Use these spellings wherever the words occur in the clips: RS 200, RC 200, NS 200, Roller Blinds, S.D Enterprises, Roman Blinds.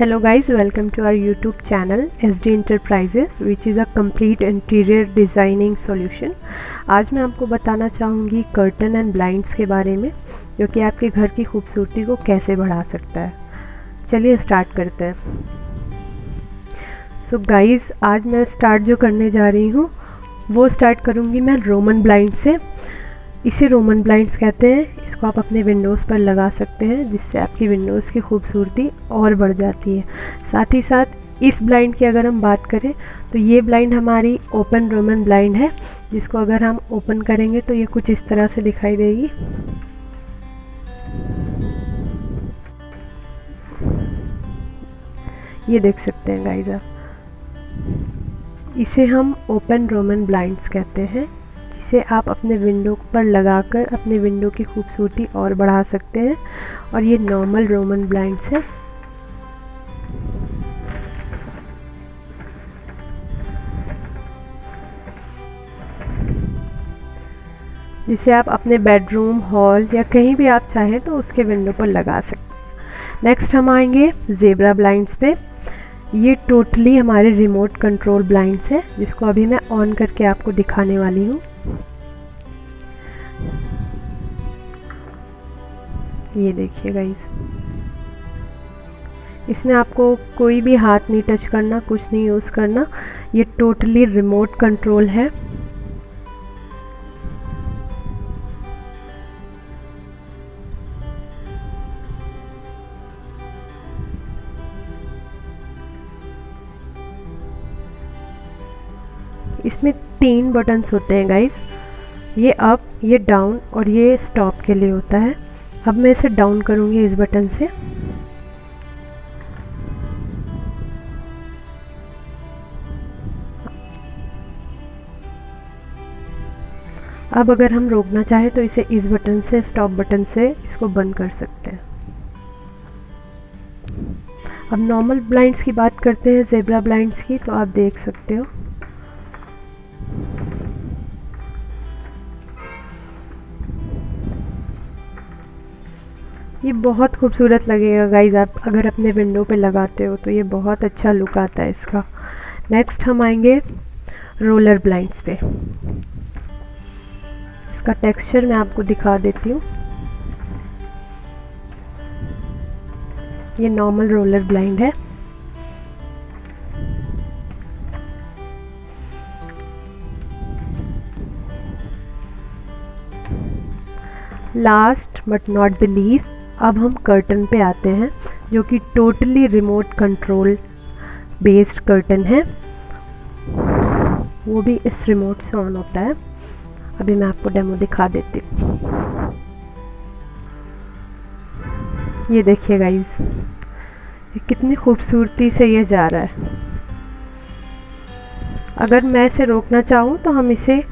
Hello guys, welcome to our YouTube channel S.D Enterprises, which is a complete interior designing solution। आज मैं आपको बताना चाहूँगी curtain and blinds के बारे में, जो कि आपके घर की खूबसूरती को कैसे बढ़ा सकता है। चलिए स्टार्ट करते हैं। सो गाइज़, आज मैं स्टार्ट जो करने जा रही हूँ वो स्टार्ट करूँगी मैं रोमन ब्लाइंड से। इसे रोमन ब्लाइंड्स कहते हैं। इसको आप अपने विंडोज़ पर लगा सकते हैं, जिससे आपकी विंडोज़ की खूबसूरती और बढ़ जाती है। साथ ही साथ इस ब्लाइंड की अगर हम बात करें तो ये ब्लाइंड हमारी ओपन रोमन ब्लाइंड है, जिसको अगर हम ओपन करेंगे तो ये कुछ इस तरह से दिखाई देगी। ये देख सकते हैं गाइज़ आप। इसे हम ओपन रोमन ब्लाइंड्स कहते हैं। इसे आप अपने विंडो पर लगाकर अपने विंडो की खूबसूरती और बढ़ा सकते हैं। और ये नॉर्मल रोमन ब्लाइंड्स है। जिसे आप अपने बेडरूम, हॉल या कहीं भी आप चाहें तो उसके विंडो पर लगा सकते हैं। नेक्स्ट हम आएंगे ज़ेब्रा ब्लाइंड्स पे। ये टोटली हमारे रिमोट कंट्रोल ब्लाइंड्स है, जिसको अभी मैं ऑन करके आपको दिखाने वाली हूँ। ये देखिए गाइस, इसमें आपको कोई भी हाथ नहीं टच करना, कुछ नहीं यूज़ करना। ये टोटली रिमोट कंट्रोल है। इसमें 3 बटन्स होते हैं गाइस। ये अप, ये डाउन और ये स्टॉप के लिए होता है। अब मैं इसे डाउन करूँगी इस बटन से। अब अगर हम रोकना चाहें तो इसे इस बटन से, स्टॉप बटन से इसको बंद कर सकते हैं। अब नॉर्मल ब्लाइंड्स की बात करते हैं, ज़ेब्रा ब्लाइंड्स की, तो आप देख सकते हो। ये बहुत खूबसूरत लगेगा गाइज़, आप अगर अपने विंडो पे लगाते हो तो ये बहुत अच्छा लुक आता है इसका। नेक्स्ट हम आएंगे रोलर ब्लाइंड्स पे। इसका टेक्सचर मैं आपको दिखा देती हूँ। ये नॉर्मल रोलर ब्लाइंड है। Last but not the least, अब हम कर्टन पे आते हैं, जो कि totally remote control based curtain है। वो भी इस रिमोट से ऑन होता है। अभी मैं आपको डेमो दिखा देती हूँ। ये देखिए गाइज, कितनी खूबसूरती से ये जा रहा है। अगर मैं इसे रोकना चाहूँ तो हम इसे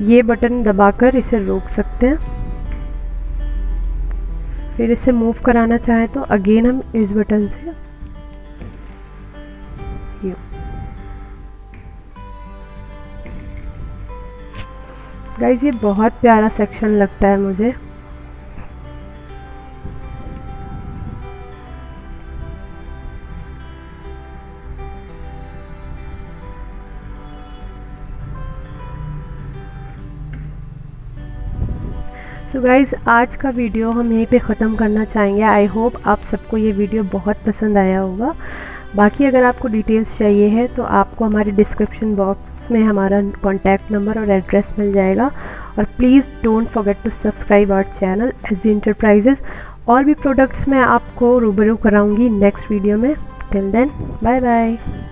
ये बटन दबाकर इसे रोक सकते हैं। फिर इसे मूव कराना चाहे तो अगेन हम इस बटन से। गाइज, ये बहुत प्यारा सेक्शन लगता है मुझे। तो गाइज़, आज का वीडियो हम यहीं पे ख़त्म करना चाहेंगे। आई होप आप सबको ये वीडियो बहुत पसंद आया होगा। बाकी अगर आपको डिटेल्स चाहिए है तो आपको हमारे डिस्क्रिप्शन बॉक्स में हमारा कॉन्टैक्ट नंबर और एड्रेस मिल जाएगा। और please don't forget to subscribe our channel SD enterprises. और भी प्रोडक्ट्स मैं आपको रूबरू कराऊँगी नेक्स्ट वीडियो में। Till then, bye bye.